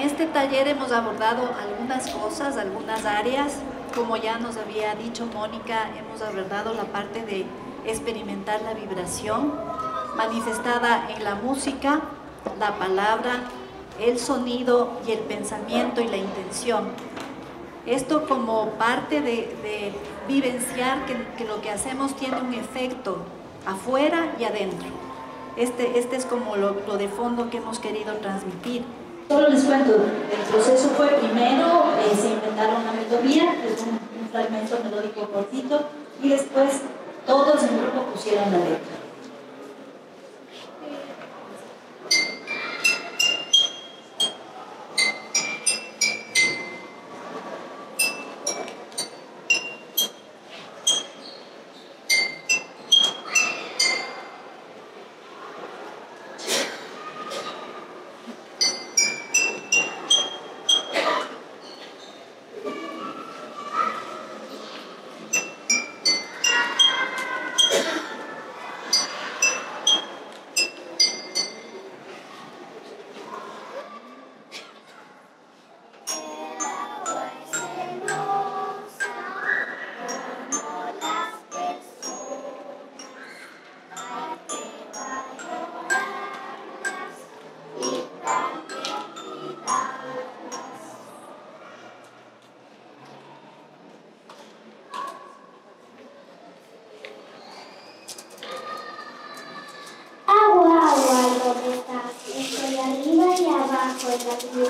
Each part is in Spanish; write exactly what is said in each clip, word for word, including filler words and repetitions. En este taller hemos abordado algunas cosas, algunas áreas. Como ya nos había dicho Mónica, hemos abordado la parte de experimentar la vibración manifestada en la música, la palabra, el sonido y el pensamiento y la intención. Esto como parte de, de vivenciar que, que lo que hacemos tiene un efecto afuera y adentro. Este, este es como lo, lo de fondo que hemos querido transmitir. Solo les cuento, el proceso fue primero, eh, se inventaron una melodía, es un, un fragmento melódico cortito, y después todos en grupo pusieron la letra. So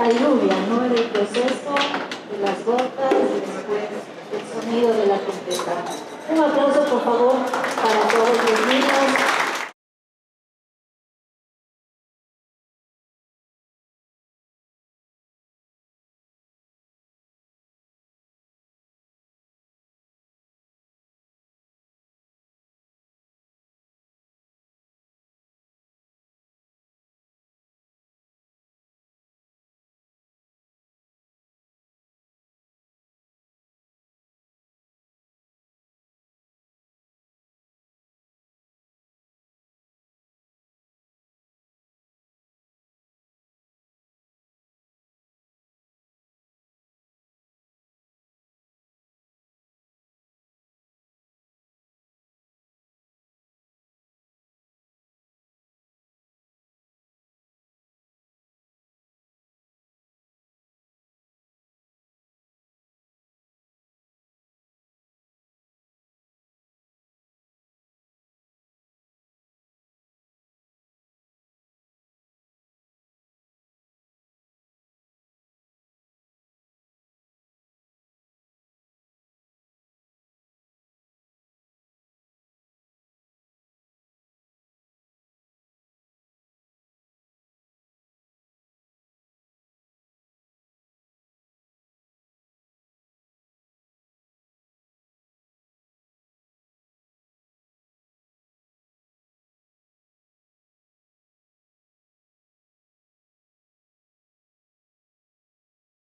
la lluvia, ¿no? El proceso de las gotas y después el sonido de la trompeta. Un aplauso, por favor, para todos los niños.